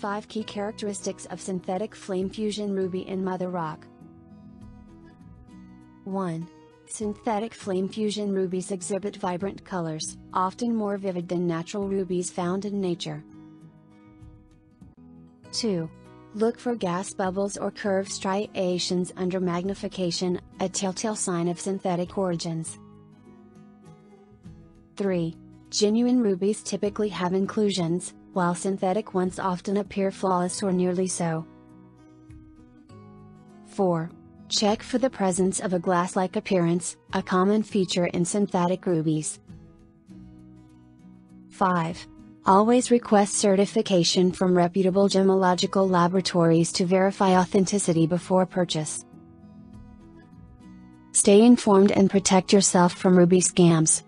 5 Key Characteristics of Synthetic Flame Fusion Ruby in Mother Rock. 1. Synthetic flame fusion rubies exhibit vibrant colors, often more vivid than natural rubies found in nature. 2. Look for gas bubbles or curved striations under magnification, a telltale sign of synthetic origins. 3. Genuine rubies typically have inclusions, while synthetic ones often appear flawless or nearly so. 4. Check for the presence of a glass-like appearance, a common feature in synthetic rubies. 5. Always request certification from reputable gemmological laboratories to verify authenticity before purchase. Stay informed and protect yourself from ruby scams.